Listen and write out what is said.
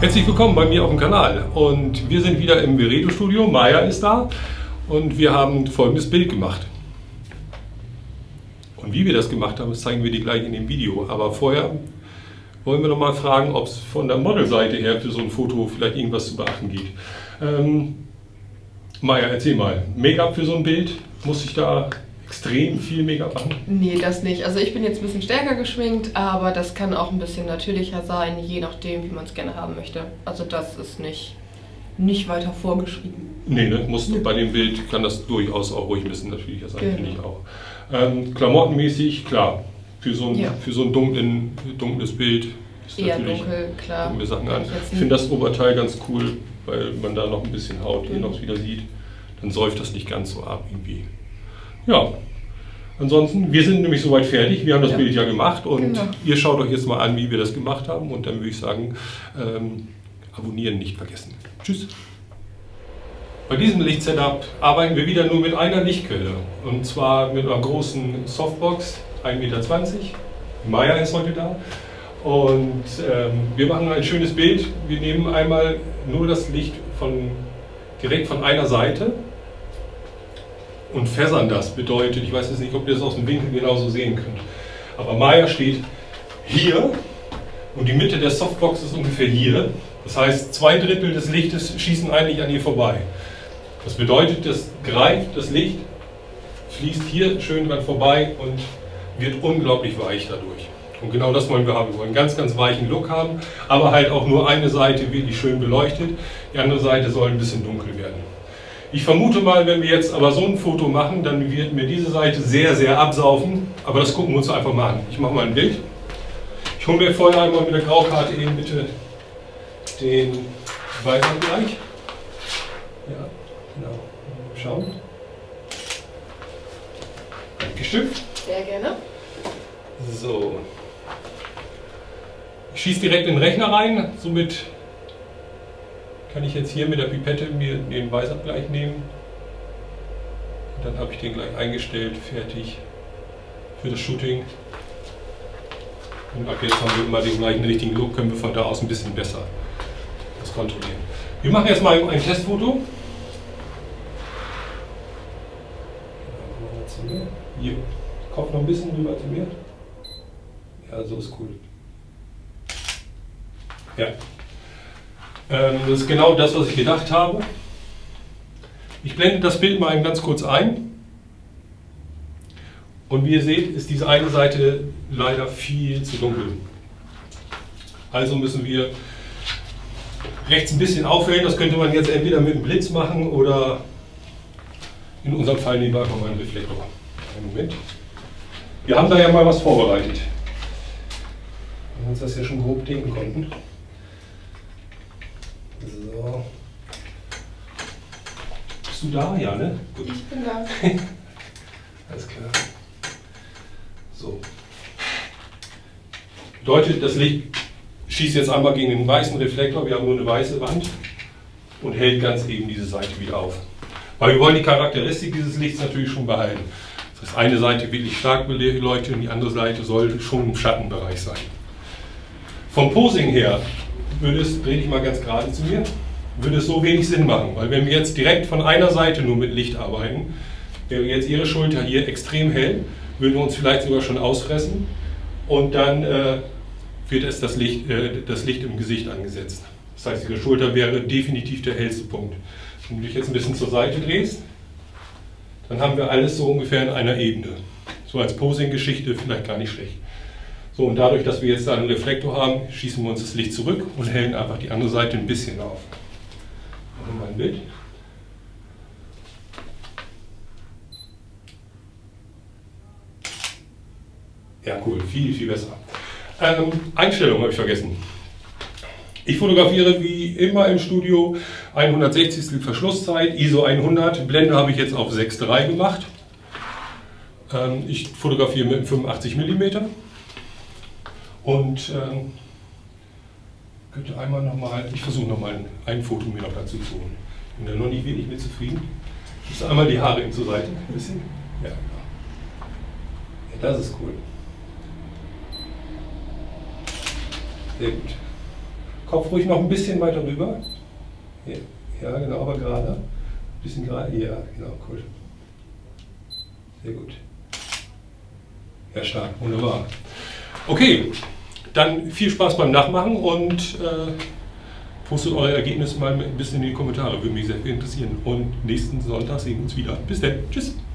Herzlich willkommen bei mir auf dem Kanal und wir sind wieder im WeReDo-Studio. Maya ist da und wir haben folgendes Bild gemacht. Und wie wir das gemacht haben, das zeigen wir dir gleich in dem Video. Aber vorher wollen wir noch mal fragen, ob es von der Modelseite her für so ein Foto vielleicht irgendwas zu beachten gibt. Maya, erzähl mal, Make-up für so ein Bild, muss ich da extrem viel Make-up machen? Nee, das nicht. Also ich bin jetzt ein bisschen stärker geschminkt, aber das kann auch ein bisschen natürlicher sein, je nachdem, wie man es gerne haben möchte. Also das ist nicht weiter vorgeschrieben. Nee, ne? Bei dem Bild kann das durchaus auch ruhig ein bisschen natürlicher sein, genau. Finde ich auch. Klamottenmäßig, klar, für so ein dunkles Bild ist eher natürlich dunkel, klar. Ich finde das Oberteil ganz cool, weil man da noch ein bisschen Haut noch wieder sieht. Dann säuft das nicht ganz so ab irgendwie. Ja, ansonsten, wir sind nämlich soweit fertig, wir haben das Bild ja gemacht und ihr schaut euch jetzt mal an, wie wir das gemacht haben und dann würde ich sagen, abonnieren nicht vergessen. Tschüss! Bei diesem Lichtsetup arbeiten wir wieder nur mit einer Lichtquelle und zwar mit einer großen Softbox, 1,20 Meter, Maya ist heute da und wir machen ein schönes Bild. Wir nehmen einmal nur das Licht direkt von einer Seite und fässern das bedeutet, ich weiß jetzt nicht, ob ihr das aus dem Winkel genauso sehen könnt, aber Maya steht hier und die Mitte der Softbox ist ungefähr hier. Das heißt, 2 Drittel des Lichtes schießen eigentlich an ihr vorbei. Das bedeutet, das Licht fließt hier schön dran vorbei und wird unglaublich weich dadurch. Und genau das wollen wir haben. Wir wollen einen ganz, ganz weichen Look haben, aber halt auch nur eine Seite wirklich schön beleuchtet. Die andere Seite soll ein bisschen dunkel werden. Ich vermute mal, wenn wir jetzt aber so ein Foto machen, dann wird mir diese Seite sehr, sehr absaufen. Aber das gucken wir uns einfach mal an. Ich mache mal ein Bild. Ich hole mir vorher einmal mit der Graukarte eben bitte den Weißabgleich. Ja, genau. Schauen. Dankeschön. Sehr gerne. So. Ich schieße direkt in den Rechner rein. Somit kann ich jetzt hier mit der Pipette mir den Weißabgleich nehmen. Und dann habe ich den gleich eingestellt, fertig für das Shooting. Und ab jetzt haben wir immer den gleichen richtigen Look, können wir von da aus ein bisschen besser das kontrollieren. Wir machen jetzt mal ein Testfoto. Hier, Kopf noch ein bisschen rüber zu mir. Ja, so ist cool. Ja. Das ist genau das, was ich gedacht habe. Ich blende das Bild mal ganz kurz ein. Und wie ihr seht, ist diese eine Seite leider viel zu dunkel. Also müssen wir rechts ein bisschen aufhellen. Das könnte man jetzt entweder mit einem Blitz machen oder in unserem Fall nehmen wir einfach mal einen Reflektor. Einen Moment. Wir haben da ja mal was vorbereitet. Wenn wir uns das ja schon grob denken konnten. So. Bist du da? Ja, ne? Gut. Ich bin da. Alles klar. So. Bedeutet, das Licht schießt jetzt einmal gegen den weißen Reflektor. Wir haben nur eine weiße Wand und hält ganz eben diese Seite wieder auf. Weil wir wollen die Charakteristik dieses Lichts natürlich schon behalten. Das heißt, eine Seite wirklich stark beleuchtet und die andere Seite sollte schon im Schattenbereich sein. Vom Posing her dreh dich mal ganz gerade zu mir, würde es so wenig Sinn machen, weil wenn wir jetzt direkt von einer Seite nur mit Licht arbeiten, wäre jetzt ihre Schulter hier extrem hell, würden wir uns vielleicht sogar schon ausfressen und dann wird es das Licht im Gesicht angesetzt. Das heißt, ihre Schulter wäre definitiv der hellste Punkt. Wenn du dich jetzt ein bisschen zur Seite drehst, dann haben wir alles so ungefähr in einer Ebene. So als Posing-Geschichte vielleicht gar nicht schlecht. So, und dadurch, dass wir jetzt da einen Reflektor haben, schießen wir uns das Licht zurück und hellen einfach die andere Seite ein bisschen auf. Machen wir mal ein Bild. Ja, cool, viel, viel besser. Einstellung habe ich vergessen. Ich fotografiere wie immer im Studio 1/160 Verschlusszeit, ISO 100, Blende habe ich jetzt auf 6,3 gemacht. Ich fotografiere mit 85 mm. Und könnte einmal nochmal, ich versuche nochmal ein Foto mir noch dazu zu holen. Ich bin da noch nicht wenig mit zufrieden. Ist einmal die Haare zur Seite ein bisschen. Ja, genau. Ja, das ist cool. Sehr gut. Kopf ruhig noch ein bisschen weiter rüber. Ja, genau, aber gerade. Ein bisschen gerade. Ja, genau, cool. Sehr gut. Ja, stark, wunderbar. Okay, dann viel Spaß beim Nachmachen und postet eure Ergebnisse mal ein bisschen in die Kommentare. Würde mich sehr interessieren. Und nächsten Sonntag sehen wir uns wieder. Bis dann. Tschüss.